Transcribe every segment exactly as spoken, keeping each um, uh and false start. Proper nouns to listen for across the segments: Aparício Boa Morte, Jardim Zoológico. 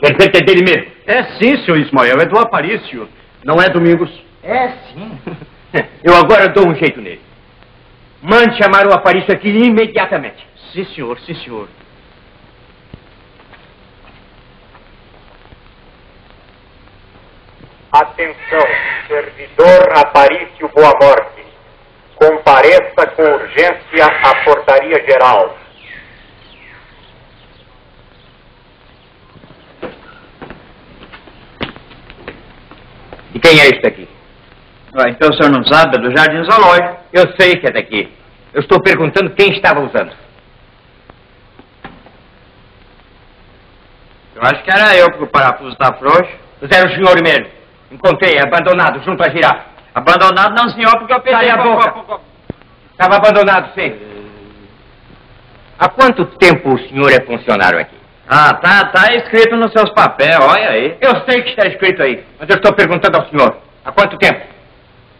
Quer dizer que é dele mesmo? É sim, senhor Ismael, é do Aparício. Não é, Domingos? É sim. Eu agora dou um jeito nele. Mande chamar o Aparício aqui imediatamente. Sim, senhor, sim, senhor. Atenção, servidor Aparício Boa Morte. Compareça com urgência à portaria geral. E quem é este aqui? Ah, então o senhor não sabe, é do Jardim Zoológico. Eu sei que é daqui. Eu estou perguntando quem estava usando. Eu acho que era eu, porque o parafuso está frouxo. Mas era o senhor mesmo. Encontrei, abandonado, junto à girafa. Abandonado não, senhor, porque eu peguei a boca. Estava abandonado, sim. Há quanto tempo o senhor é funcionário aqui? Ah, tá, tá escrito nos seus papéis, olha aí. Eu sei que está escrito aí, mas eu estou perguntando ao senhor. Há quanto tempo?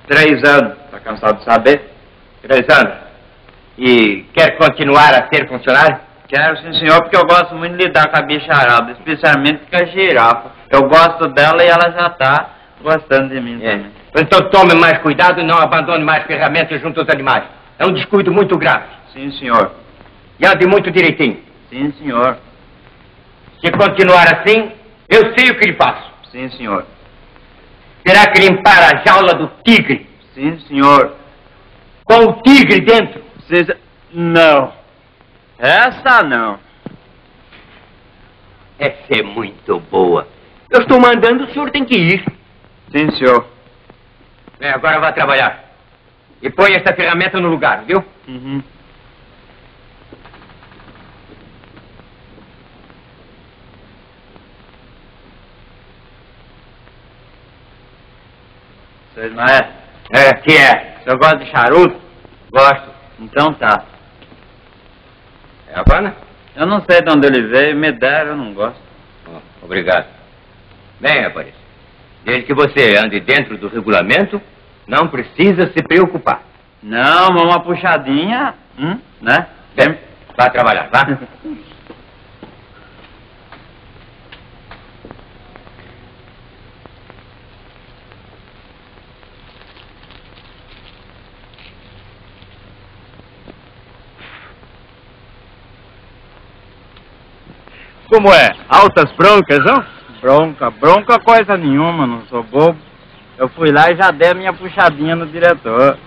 Três anos. Está cansado de saber? Três anos. E quer continuar a ser funcionário? Quero sim, senhor, porque eu gosto muito de lidar com a bicharada, especialmente com a girafa. Eu gosto dela e ela já está gostando de mim é. também. Então tome mais cuidado e não abandone mais ferramentas junto aos animais. É um descuido muito grave. Sim, senhor. E ande muito direitinho. Sim, senhor. Se continuar assim, eu sei o que lhe faço. Sim, senhor. Terá que limpar a jaula do tigre. Sim, senhor. Com o tigre dentro. Sim, não. Essa não. Essa é muito boa. Eu estou mandando, o senhor tem que ir. Sim, senhor. Bem, agora vá trabalhar. E põe essa ferramenta no lugar, viu? Uhum. Vocês não é? É, que é? O senhor gosta de charuto? Gosto. Então tá. É Havana? Eu não sei de onde ele veio, me deram, eu não gosto. Oh, obrigado. Bem, Aparício, desde que você ande dentro do regulamento, não precisa se preocupar. Não, mas uma puxadinha, hum, né? Bem, vá trabalhar, vá. Como é? Altas broncas, não? Bronca, bronca coisa nenhuma, não sou bobo. Eu fui lá e já dei a minha puxadinha no diretor.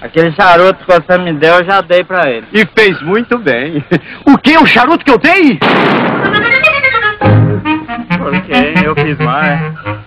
Aquele charuto que você me deu, eu já dei pra ele. E fez muito bem. O que? O charuto que eu dei? Porque eu fiz mais.